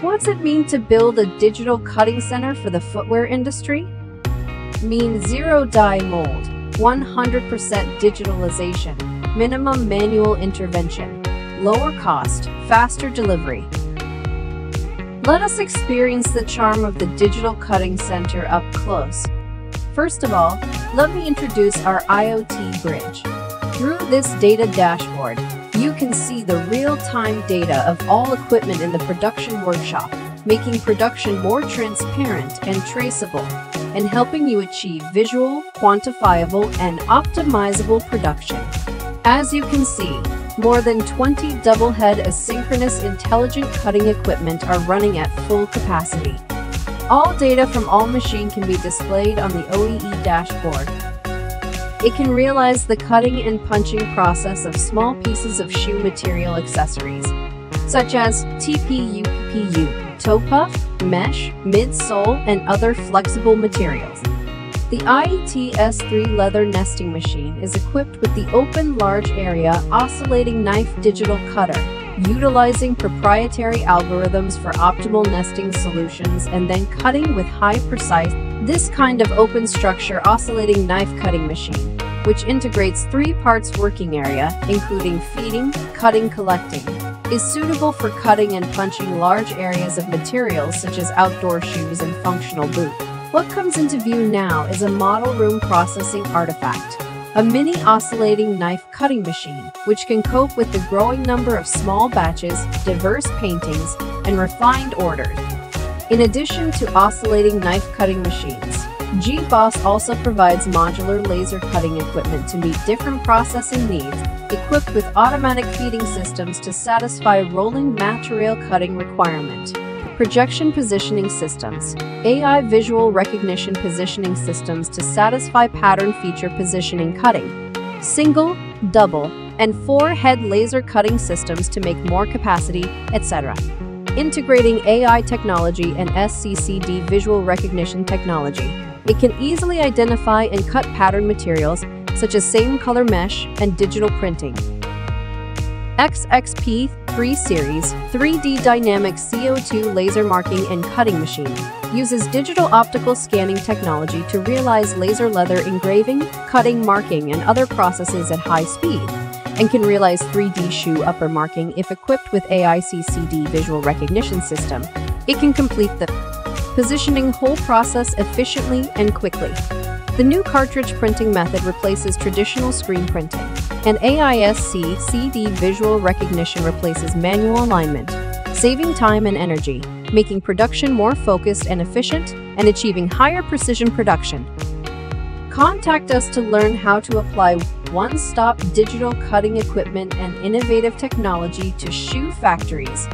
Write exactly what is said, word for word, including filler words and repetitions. What's it mean to build a digital cutting center for the footwear industry? Mean zero die mold, one hundred percent digitalization, minimum manual intervention, lower cost, faster delivery. Let us experience the charm of the digital cutting center up close. First of all, let me introduce our IoT bridge. Through this data dashboard, you can see the real-time data of all equipment in the production workshop, making production more transparent and traceable, and helping you achieve visual, quantifiable, and optimizable production. As you can see, more than twenty double-head asynchronous intelligent cutting equipment are running at full capacity. All data from all machines can be displayed on the O E E dashboard. It can realize the cutting and punching process of small pieces of shoe material accessories, such as T P U, P U, toe puff, mesh, midsole, and other flexible materials. The I T S three leather nesting machine is equipped with the open large area oscillating knife digital cutter, utilizing proprietary algorithms for optimal nesting solutions and then cutting with high precision. This kind of open structure oscillating knife cutting machine, which integrates three parts working area, including feeding, cutting, collecting, is suitable for cutting and punching large areas of materials such as outdoor shoes and functional boot. What comes into view now is a model room processing artifact, a mini oscillating knife cutting machine, which can cope with the growing number of small batches, diverse paintings, and refined orders. In addition to oscillating knife-cutting machines, G B O S also provides modular laser cutting equipment to meet different processing needs, equipped with automatic feeding systems to satisfy rolling material cutting requirement, projection positioning systems, A I visual recognition positioning systems to satisfy pattern feature positioning cutting, single, double, and four-head laser cutting systems to make more capacity, et cetera. Integrating A I technology and S C C D visual recognition technology, it can easily identify and cut pattern materials such as same color mesh and digital printing. X X P three series three D dynamic C O two laser marking and cutting machine uses digital optical scanning technology to realize laser leather engraving, cutting, marking, and other processes at high speed, and can realize three D shoe upper marking if equipped with A I C C D visual recognition system. It can complete the positioning whole process efficiently and quickly. The new cartridge printing method replaces traditional screen printing, and A I S C C D visual recognition replaces manual alignment, saving time and energy, making production more focused and efficient, and achieving higher precision production. Contact us to learn how to apply one-stop digital cutting equipment and innovative technology to shoe factories.